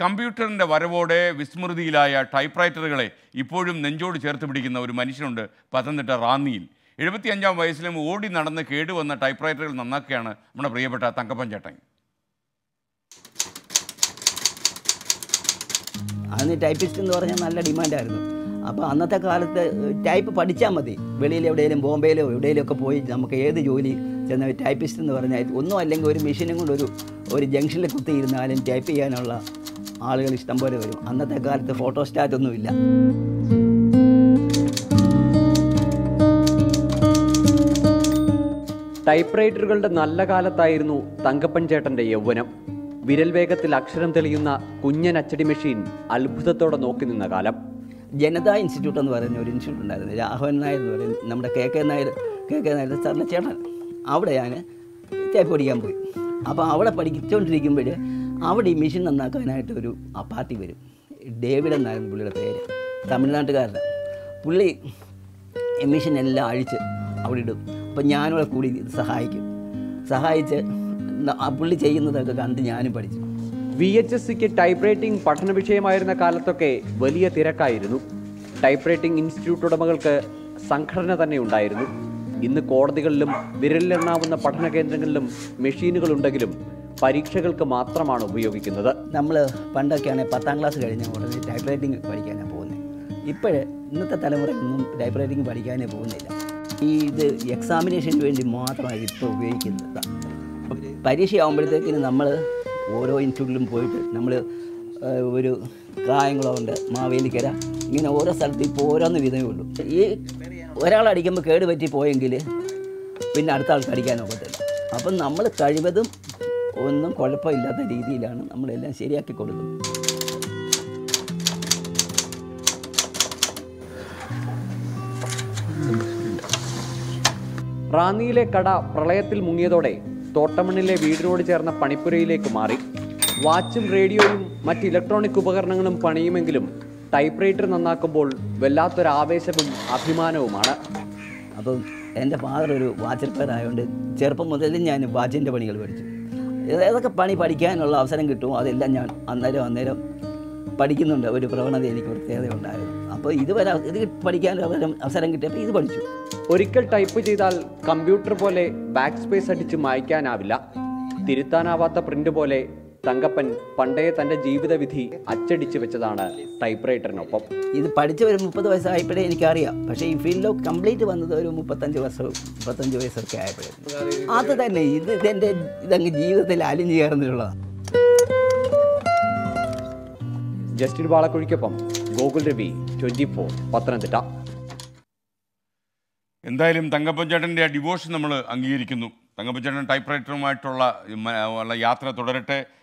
കമ്പ്യൂട്ടറിന്റെ വരവോടെ വിസ്മൃതിയിലായ ടൈപ്പ്റൈറ്ററുകളെ ഇപ്പോഴും നെഞ്ചോട് ചേർത്ത് പിടിക്കുന്ന ഒരു മനുഷ്യനുണ്ട് പത്തനംതിട്ട റാന്നിയിൽ. 75-ാം വയസ്സിലും ഓടി നടന്ന് കേടുവന്ന ടൈപ്പ്റൈറ്ററുകൾ നന്നാക്കുകയാണ് നമ്മുടെ പ്രിയപ്പെട്ട തങ്കപ്പൻ ചേട്ടൻ. അതിന് ടൈപ്പിസ്റ്റ് എന്ന് പറഞ്ഞാൽ നല്ല ഡിമാൻഡായിരുന്നു. അപ്പോൾ അന്നത്തെ കാലത്ത് ടൈപ്പ് പഠിച്ചാൽ മതി, വെളിയിൽ എവിടെയെങ്കിലും ബോംബെയിലോ എവിടെയെങ്കിലും ഒക്കെ പോയി നമുക്ക് ഏത് ജോലി ചെന്ന ടൈപ്പിസ്റ്റ് എന്ന് പറഞ്ഞാൽ ഒന്നും അല്ലെങ്കിൽ ഒരു മെഷീനും കൊണ്ട് ഒരു ജംഗ്ഷനിൽ കുത്തിയിരുന്നാലും ടൈപ്പ് ചെയ്യാനുള്ള ആളുകൾ ഇഷ്ടം പോലെ വരും. അന്നത്തെ കാലത്ത് ഫോട്ടോസ്റ്റാറ്റ് ഒന്നുമില്ല. ടൈപ്പ് റൈറ്ററുകളുടെ നല്ല കാലത്തായിരുന്നു തങ്കപ്പൻ ചേട്ടൻ്റെ യൗവനം. വിരൽ വേഗത്തിൽ അക്ഷരം തെളിയുന്ന കുഞ്ഞൻ അച്ചടി മെഷീൻ അത്ഭുതത്തോടെ നോക്കി നിന്ന കാലം. ജനതാ ഇൻസ്റ്റിറ്റ്യൂട്ട് എന്ന് പറയുന്ന ഒരു ഇൻസ്റ്റിറ്റ്യൂട്ട് ഉണ്ടായിരുന്നു. രാഘവൻ നായർ എന്ന് പറയുന്നത് നമ്മുടെ കെ കെ നായരുടെ സാറിൻ്റെ ചേട്ടൻ. അവിടെ ഞാൻ ടൈപ്പ് പഠിക്കാൻ പോയി. അപ്പോൾ അവിടെ പഠിച്ചുകൊണ്ടിരിക്കുമ്പോൾ അവിടെ ഈ മെഷീൻ നന്നാക്കാനായിട്ട് ഒരു പാർട്ടി വരും. ഡേവിഡ് എന്നായിരുന്നു പുള്ളിയുടെ പേര്, തമിഴ്നാട്ടുകാരനാണ്. പുള്ളി ഈ മെഷീൻ എല്ലാം അഴിച്ച് അവിടെ ഇടും. അപ്പം ഞാനവിടെ കൂടി സഹായിച്ച് പുള്ളി ചെയ്യുന്നതൊക്കെ കണ്ട് ഞാനും പഠിച്ചു. VHSക്ക് ടൈപ്പ് റൈറ്റിംഗ് പഠന വിഷയമായിരുന്ന കാലത്തൊക്കെ വലിയ തിരക്കായിരുന്നു. ടൈപ്പ് റൈറ്റിംഗ് ഇൻസ്റ്റിറ്റ്യൂട്ട് ഉടമകൾക്ക് സംഘടന തന്നെ ഉണ്ടായിരുന്നു. ഇന്ന് കോടതികളിലും വിരലിലെണ്ണാവുന്ന പഠന കേന്ദ്രങ്ങളിലും മെഷീനുകളുണ്ടെങ്കിലും പരീക്ഷകൾക്ക് മാത്രമാണ് ഉപയോഗിക്കുന്നത്. നമ്മൾ പണ്ടൊക്കെയാണെങ്കിൽ 10-ാം ക്ലാസ് കഴിഞ്ഞ ഉടനെ ടൈപ്പ് റൈറ്റിംഗ് പഠിക്കാനാണ് പോകുന്നത്. ഇപ്പോഴേ ഇന്നത്തെ തലമുറയൊന്നും ടൈപ്പ് റൈറ്റിംഗ് പഠിക്കാനേ പോകുന്നില്ല. ഈ ഇത് എക്സാമിനേഷന് വേണ്ടി മാത്രമാണ് ഇപ്പോൾ ഉപയോഗിക്കുന്നത്. പരീക്ഷയാകുമ്പോഴത്തേക്കിന് നമ്മൾ ഓരോ ഇൻസ്റ്റിറ്റ്യൂട്ടിലും പോയിട്ട് നമ്മൾ ഒരു കായംകുളമുണ്ട്, മാവേലിക്കര, ഇങ്ങനെ ഓരോ സ്ഥലത്ത് ഇപ്പോൾ ഓരോന്ന് വിധമേ ഉള്ളൂ. ഈ ഒരാളടിക്കുമ്പോൾ കേടുപറ്റി പോയെങ്കിൽ പിന്നെ അടുത്ത ആൾക്ക് അടിക്കാൻ ഒക്കത്തില്ല. അപ്പം നമ്മൾ കഴിവതും ഒന്നും കുഴപ്പമില്ലാത്ത രീതിയിലാണ് നമ്മളെല്ലാം ശരിയാക്കി കൊടുക്കുന്നത്. റാന്നിയിലെ കട പ്രളയത്തിൽ മുങ്ങിയതോടെ തോട്ടമണ്ണിലെ വീടിനോട് ചേർന്ന പണിപ്പുരയിലേക്ക് മാറി. വാച്ചും റേഡിയോയും മറ്റ് ഇലക്ട്രോണിക് ഉപകരണങ്ങളും പണിയുമെങ്കിലും ടൈപ്പ് റൈറ്റർ നന്നാക്കുമ്പോൾ വല്ലാത്തൊരു ആവേശവും അഭിമാനവുമാണ്. അപ്പം എൻ്റെ ഫാദർ ഒരു വാച്ച് റിപ്പയർ ആയതുകൊണ്ട് ചെറുപ്പം മുതൽ ഞാൻ വാച്ചിൻ്റെ പണികൾ പഠിച്ചു. ഏതൊക്കെ പണി പഠിക്കാനുള്ള അവസരം കിട്ടുമോ അതെല്ലാം ഞാൻ അന്നേരം പഠിക്കുന്നുണ്ട്. ഒരു പ്രവണത എനിക്ക് പ്രത്യേകത ഉണ്ടായിരുന്നു. അപ്പോൾ ഇത് പഠിക്കാനുള്ള അവസരം കിട്ടിയപ്പോൾ ഇത് പഠിച്ചു. ഒരിക്കൽ ടൈപ്പ് ചെയ്താൽ കമ്പ്യൂട്ടർ പോലെ ബാക്ക് സ്പേസ് അടിച്ച് മായ്ക്കാനാവില്ല. തിരുത്താനാവാത്ത പ്രിൻ്റ് പോലെ തങ്കപ്പൻ പണ്ടേ തൻ്റെ ജീവിതവിധി അച്ചടിച്ചു വെച്ചതാണ് ടൈപ്പ് റൈറ്ററിനൊപ്പം. ഇത് പഠിച്ച ഒരു 30 വയസ്സായപ്പോഴേ എനിക്കറിയാം. പക്ഷേ ഈ ഫീൽഡിലൊക്കെ കംപ്ലീറ്റ് വന്നത് ഒരു 35 വയസ്സൊക്കെ ആയപ്പോഴേ. അത് തന്നെ ഇതെൻ്റെ ജീവിതത്തിൽ അലിഞ്ഞു ചേർന്നിട്ടുള്ളതാണ്. ജസ്റ്റിൻ വാളക്കുഴിക്കൊപ്പം ഗോകുൽ രവി, 24, പത്തനംതിട്ട. എന്തായാലും തങ്കപ്പൻ ചേട്ടൻ്റെ ആ ഡിവോഷൻ നമ്മൾ അംഗീകരിക്കുന്നു. തങ്കപ്പൻ ചേട്ടൻ ടൈപ്പ് റൈറ്ററുമായിട്ടുള്ള യാത്ര തുടരട്ടെ.